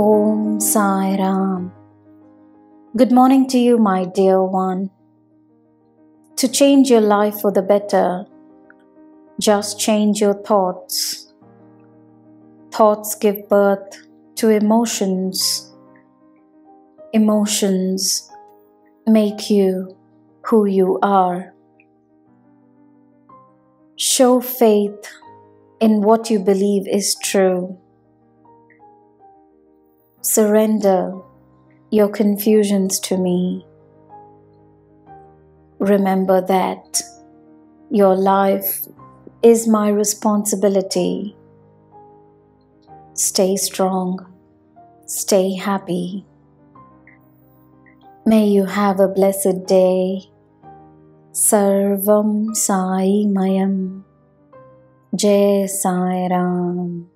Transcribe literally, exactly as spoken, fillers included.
Om Sai Ram. Good morning to you, my dear one. To change your life for the better, just change your thoughts. Thoughts give birth to emotions. Emotions make you who you are. Show faith in what you believe is true. Surrender your confusions to me. Remember that your life is my responsibility. Stay strong. Stay happy. May you have a blessed day. Sarvam Sai Mayam. Jai Sai Ram.